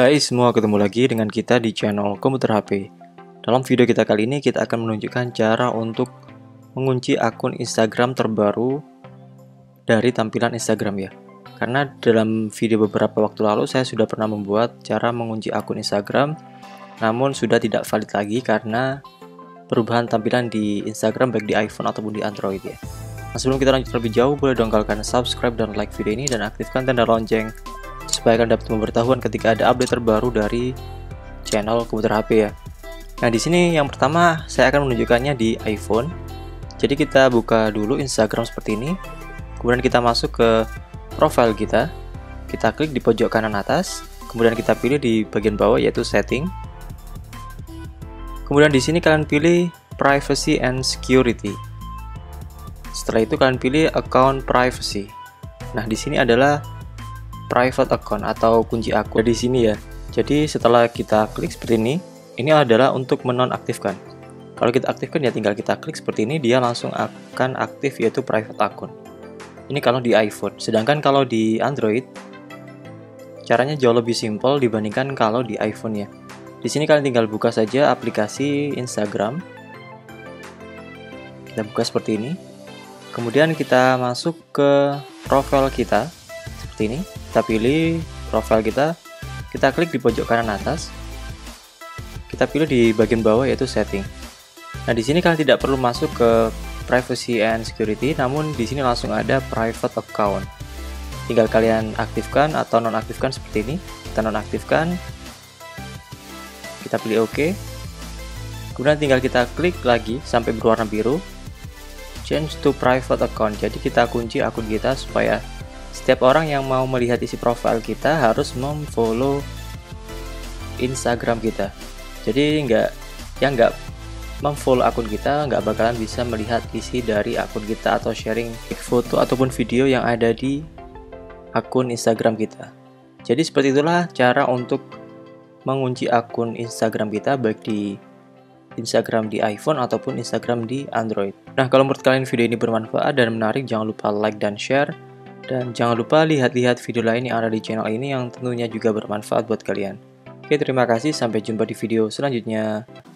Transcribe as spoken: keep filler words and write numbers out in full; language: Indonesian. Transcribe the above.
Hai semua, ketemu lagi dengan kita di channel Komputer H P. Dalam video kita kali ini kita akan menunjukkan cara untuk mengunci akun Instagram terbaru dari tampilan Instagram ya. Karena dalam video beberapa waktu lalu saya sudah pernah membuat cara mengunci akun Instagram, namun sudah tidak valid lagi karena perubahan tampilan di Instagram baik di iPhone ataupun di Android ya. Nah, sebelum kita lanjut lebih jauh, boleh dong kalian subscribe dan like video ini dan aktifkan tanda lonceng supaya kalian dapat pemberitahuan ketika ada update terbaru dari channel Komputer H P ya. Nah, di sini yang pertama saya akan menunjukkannya di iPhone. Jadi kita buka dulu Instagram seperti ini. Kemudian kita masuk ke profile kita. Kita klik di pojok kanan atas, kemudian kita pilih di bagian bawah yaitu setting. Kemudian di sini kalian pilih privacy and security. Setelah itu kalian pilih account privacy. Nah, di sini adalah private account atau kunci akun di sini ya. Jadi setelah kita klik seperti ini, ini adalah untuk menonaktifkan. Kalau kita aktifkan ya tinggal kita klik seperti ini, dia langsung akan aktif yaitu private account. Ini kalau di iPhone. Sedangkan kalau di Android, caranya jauh lebih simpel dibandingkan kalau di iPhone ya. Di sini kalian tinggal buka saja aplikasi Instagram. Kita buka seperti ini. Kemudian kita masuk ke profil kita seperti ini. Kita pilih profil kita, kita klik di pojok kanan atas, kita pilih di bagian bawah yaitu setting. Nah, di sini kalian tidak perlu masuk ke privacy and security, namun di sini langsung ada private account. Tinggal kalian aktifkan atau nonaktifkan seperti ini. Kita nonaktifkan, kita pilih OK. Kemudian tinggal kita klik lagi sampai berwarna biru, change to private account. Jadi kita kunci akun kita supaya setiap orang yang mau melihat isi profil kita harus memfollow Instagram kita. Jadi nggak, yang nggak memfollow akun kita nggak bakalan bisa melihat isi dari akun kita atau sharing foto ataupun video yang ada di akun Instagram kita. Jadi seperti itulah cara untuk mengunci akun Instagram kita baik di Instagram di iPhone ataupun Instagram di Android. Nah, kalau menurut kalian video ini bermanfaat dan menarik, jangan lupa like dan share. Dan jangan lupa lihat-lihat video lain yang ada di channel ini yang tentunya juga bermanfaat buat kalian. Oke, terima kasih. Sampai jumpa di video selanjutnya.